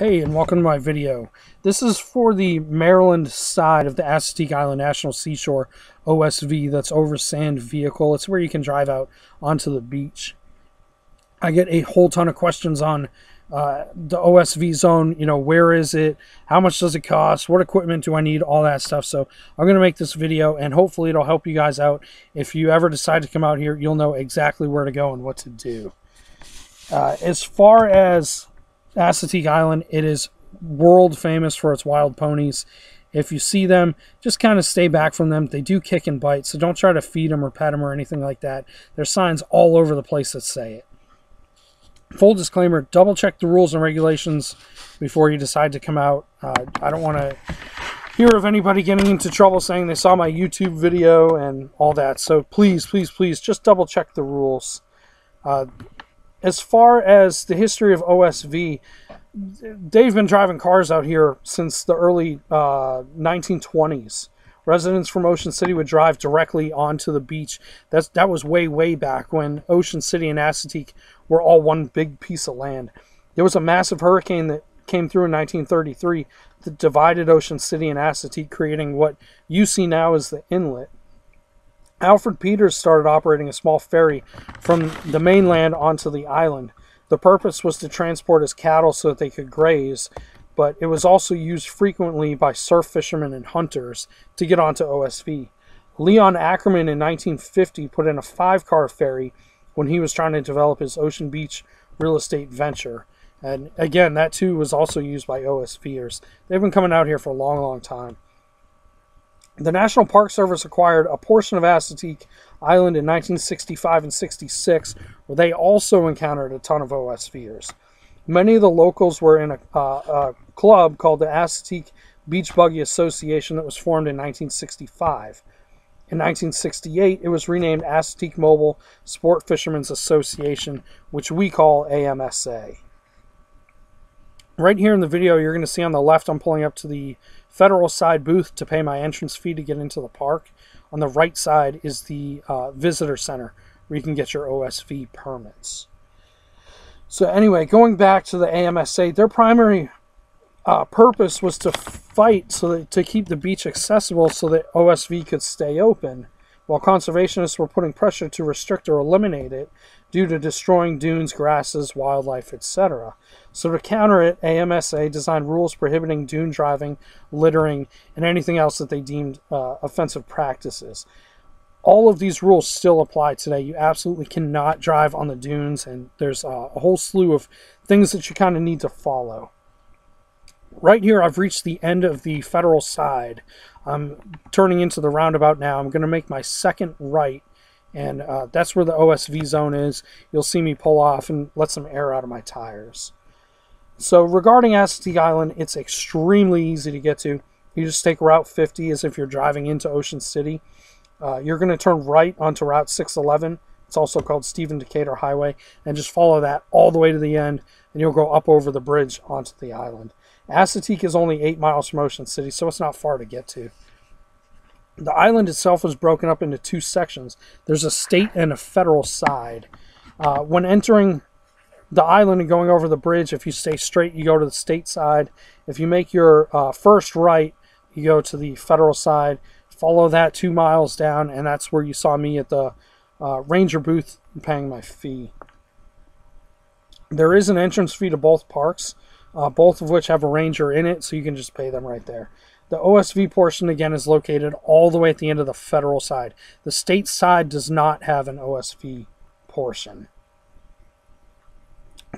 Hey, and welcome to my video. This is for the Maryland side of the Assateague Island National Seashore OSV. That's over sand vehicle. It's where you can drive out onto the beach. I get a whole ton of questions on the OSV zone. You know, where is it? How much does it cost? What equipment do I need? All that stuff. So I'm going to make this video, and hopefully it'll help you guys out. If you ever decide to come out here, you'll know exactly where to go and what to do. As far as Assateague Island, it is world famous for its wild ponies. If you see them, just kind of stay back from them. They do kick and bite, so don't try to feed them or pet them or anything like that. There's signs all over the place that say it. Full disclaimer, double check the rules and regulations before you decide to come out. I don't want to hear of anybody getting into trouble saying they saw my YouTube video and all that, so please, please, please just double check the rules. As far as the history of OSV, they've been driving cars out here since the early 1920s. Residents from Ocean City would drive directly onto the beach. That was way, way back when Ocean City and Assateague were all one big piece of land. There was a massive hurricane that came through in 1933 that divided Ocean City and Assateague, creating what you see now as the inlet. Alfred Peters started operating a small ferry from the mainland onto the island. The purpose was to transport his cattle so that they could graze, but it was also used frequently by surf fishermen and hunters to get onto OSV. Leon Ackerman in 1950 put in a 5-car ferry when he was trying to develop his Ocean Beach real estate venture. And again, that too was also used by OSVers. They've been coming out here for a long, long time. The National Park Service acquired a portion of Assateague Island in 1965 and 66, where they also encountered a ton of OSVers. Many of the locals were in a club called the Assateague Beach Buggy Association that was formed in 1965. In 1968, it was renamed Assateague Mobile Sport Fishermen's Association, which we call AMSA. Right here in the video, you're going to see on the left, I'm pulling up to the federal side booth to pay my entrance fee to get into the park. On the right side is the visitor center where you can get your OSV permits. So anyway, going back to the AMSA, their primary purpose was to fight to keep the beach accessible so that OSV could stay open, while conservationists were putting pressure to restrict or eliminate it due to destroying dunes, grasses, wildlife, etc. So to counter it, AMSA designed rules prohibiting dune driving, littering, and anything else that they deemed offensive practices. All of these rules still apply today. You absolutely cannot drive on the dunes, and there's a whole slew of things that you kind of need to follow. Right here, I've reached the end of the federal side. I'm turning into the roundabout now. I'm going to make my second right, and that's where the OSV zone is. You'll see me pull off and let some air out of my tires. So regarding Assateague Island, it's extremely easy to get to. You just take Route 50 as if you're driving into Ocean City. You're going to turn right onto Route 611. It's also called Stephen Decatur Highway, and just follow that all the way to the end, and you'll go up over the bridge onto the island. Assateague is only 8 miles from Ocean City, so it's not far to get to. The island itself is broken up into 2 sections. There's a state and a federal side. When entering the island and going over the bridge, if you stay straight, you go to the state side. If you make your first right, you go to the federal side. Follow that 2 miles down, and that's where you saw me at the ranger booth paying my fee. There is an entrance fee to both parks. Both of which have a ranger in it, so you can just pay them right there. The OSV portion, again, is located all the way at the end of the federal side. The state side does not have an OSV portion.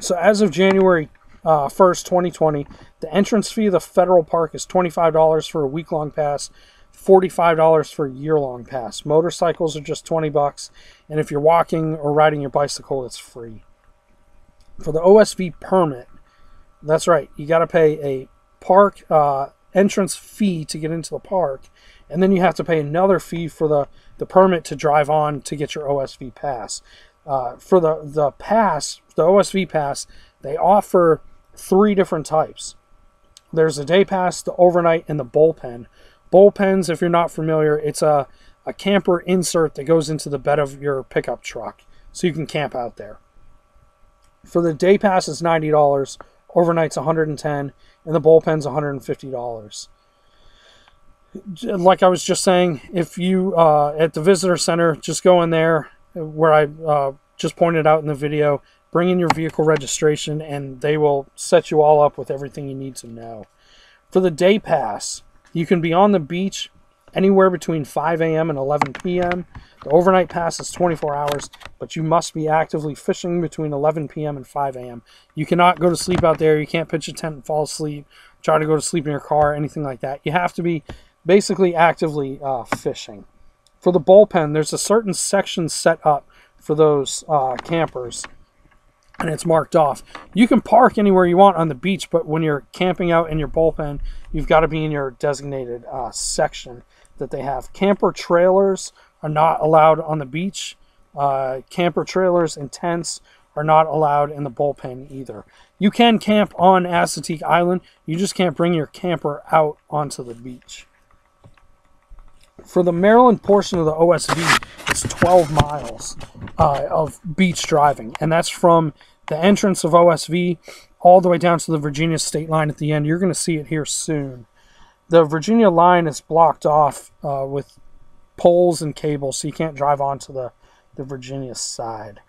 So as of January 1st, 2020, the entrance fee of the federal park is $25 for a week-long pass, $45 for a year-long pass. Motorcycles are just $20, and if you're walking or riding your bicycle, it's free. For the OSV permit, that's right, you got to pay a park entrance fee to get into the park, and then you have to pay another fee for the permit to drive on to get your OSV pass. For the pass, the OSV pass, they offer 3 different types. There's the day pass, the overnight, and the bullpen. Bullpens, if you're not familiar, it's a camper insert that goes into the bed of your pickup truck, so you can camp out there. For the day pass, it's $90. Overnight's $110, and the bullpen's $150. Like I was just saying, if you at the visitor center, just go in there where I just pointed out in the video, bring in your vehicle registration, and they will set you all up with everything you need to know. For the day pass, you can be on the beach anywhere between 5 a.m. and 11 p.m. The overnight pass is 24 hours, but you must be actively fishing between 11 p.m. and 5 a.m. You cannot go to sleep out there. You can't pitch a tent and fall asleep, try to go to sleep in your car, anything like that. You have to be basically actively fishing. For the bullpen, there's a certain section set up for those campers, and it's marked off. You can park anywhere you want on the beach, but when you're camping out in your bullpen, you've got to be in your designated section that they have. Camper trailers are not allowed on the beach. Camper trailers and tents are not allowed in the bullpen either. You can camp on Assateague Island. You just can't bring your camper out onto the beach. For the Maryland portion of the OSV, it's 12 miles of beach driving, and that's from the entrance of OSV all the way down to the Virginia state line at the end. You're going to see it here soon. The Virginia line is blocked off with poles and cables, so you can't drive onto the Virginia side.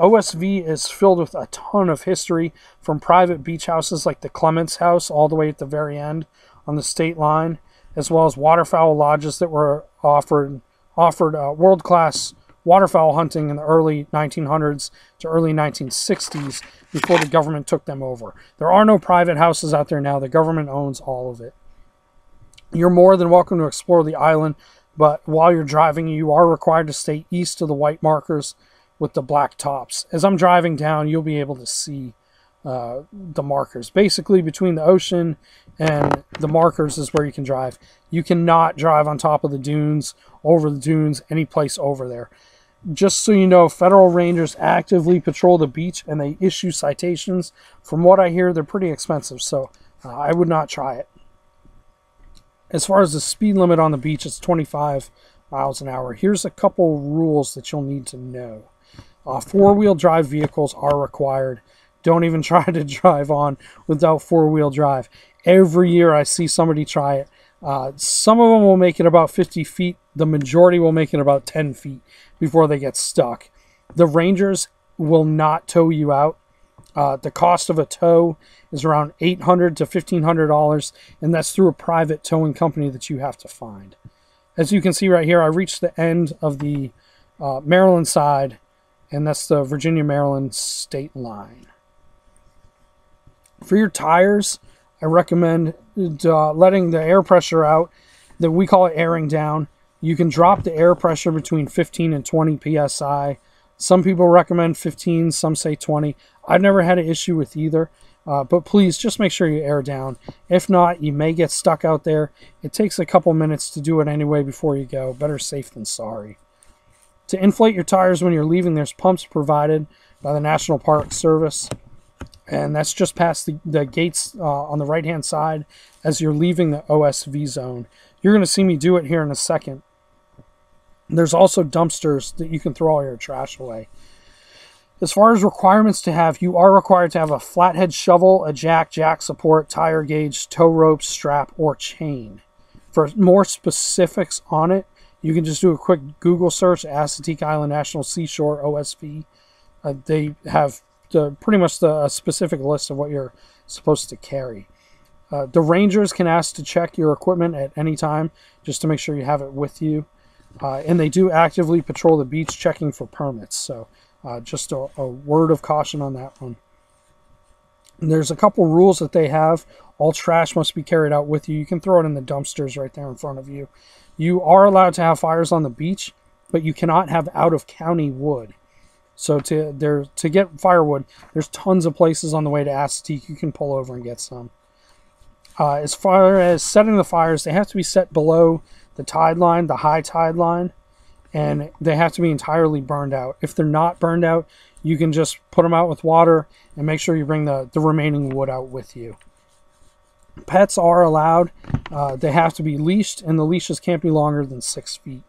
OSV is filled with a ton of history, from private beach houses like the Clements House all the way at the very end on the state line, as well as waterfowl lodges that were offered world-class waterfowl hunting in the early 1900s to early 1960s before the government took them over. There are no private houses out there now. The government owns all of it. You're more than welcome to explore the island, but while you're driving, you are required to stay east of the white markers with the black tops. As I'm driving down, you'll be able to see the markers. Basically, between the ocean and the markers is where you can drive. You cannot drive on top of the dunes, over the dunes, any place over there. Just so you know, federal rangers actively patrol the beach, and they issue citations. From what I hear, they're pretty expensive, so I would not try it. As far as the speed limit on the beach, it's 25 miles an hour. Here's a couple rules that you'll need to know. Four-wheel drive vehicles are required. Don't even try to drive on without four-wheel drive. Every year I see somebody try it. Some of them will make it about 50 feet. The majority will make it about 10 feet before they get stuck. The rangers will not tow you out. The cost of a tow is around $800 to $1,500, and that's through a private towing company that you have to find. As you can see right here, I reached the end of the Maryland side, and that's the Virginia-Maryland state line. For your tires, I recommend letting the air pressure out, that we call it airing down. You can drop the air pressure between 15 and 20 psi. Some people recommend 15, some say 20. I've never had an issue with either, but please just make sure you air down. If not, you may get stuck out there. It takes a couple minutes to do it anyway before you go. Better safe than sorry. To inflate your tires when you're leaving, there's pumps provided by the National Park Service. And that's just past the gates on the right-hand side as you're leaving the OSV zone. You're going to see me do it here in a second. There's also dumpsters that you can throw all your trash away. As far as requirements to have, you are required to have a flathead shovel, a jack, jack support, tire gauge, tow rope, strap, or chain. For more specifics on it, you can just do a quick Google search, Assateague Island National Seashore OSV. They have pretty much the specific list of what you're supposed to carry. The rangers can ask to check your equipment at any time just to make sure you have it with you. And they do actively patrol the beach checking for permits, so just a word of caution on that one. And there's a couple rules that they have. All trash must be carried out with you. You can throw it in the dumpsters right there in front of you. You are allowed to have fires on the beach, but you cannot have out-of-county wood. So to get firewood, there's tons of places on the way to Assateague. You can pull over and get some. As far as setting the fires, they have to be set below the tide line, the high tide line, and they have to be entirely burned out. If they're not burned out, you can just put them out with water and make sure you bring the remaining wood out with you. Pets are allowed. They have to be leashed, and the leashes can't be longer than 6 feet.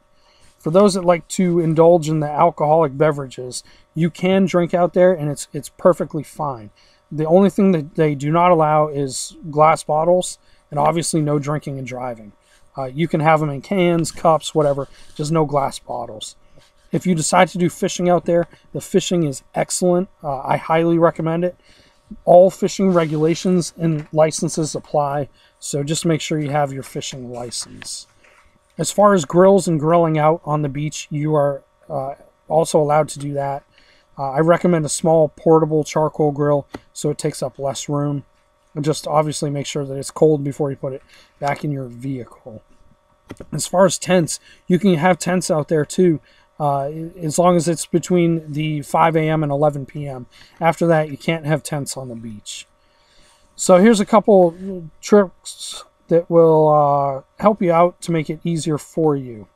For those that like to indulge in the alcoholic beverages, you can drink out there, and it's perfectly fine. The only thing that they do not allow is glass bottles, and obviously no drinking and driving. You can have them in cans, cups, whatever, just no glass bottles. If you decide to do fishing out there, the fishing is excellent. I highly recommend it. All fishing regulations and licenses apply, so just make sure you have your fishing license. As far as grills and grilling out on the beach, you are also allowed to do that. I recommend a small portable charcoal grill so it takes up less room. And just obviously make sure that it's cold before you put it back in your vehicle. As far as tents, you can have tents out there too, as long as it's between the 5 a.m. and 11 p.m. After that, you can't have tents on the beach. So here's a couple tricks that will help you out to make it easier for you.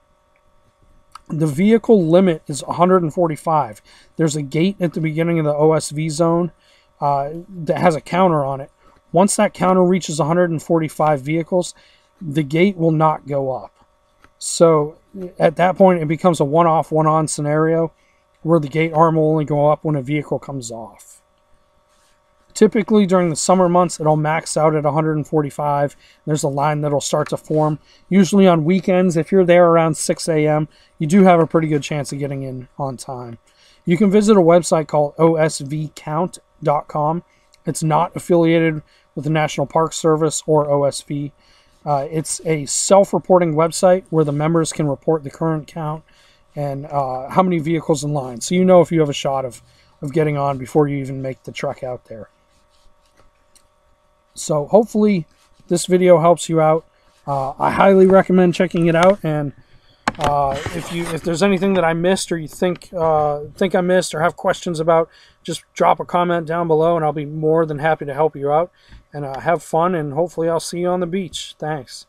The vehicle limit is 145. There's a gate at the beginning of the OSV zone that has a counter on it. Once that counter reaches 145 vehicles, the gate will not go up. So at that point, it becomes a one-off, one-on scenario where the gate arm will only go up when a vehicle comes off. Typically during the summer months, it'll max out at 145. There's a line that'll start to form. Usually on weekends, if you're there around 6 a.m., you do have a pretty good chance of getting in on time. You can visit a website called osvcount.com. It's not affiliated with the National Park Service or OSV. It's a self-reporting website where the members can report the current count and how many vehicles in line. So you know if you have a shot of getting on before you even make the trek out there. So hopefully this video helps you out. I highly recommend checking it out, and if there's anything that I missed or you think I missed or have questions about, just drop a comment down below and I'll be more than happy to help you out. And have fun, and hopefully I'll see you on the beach. Thanks.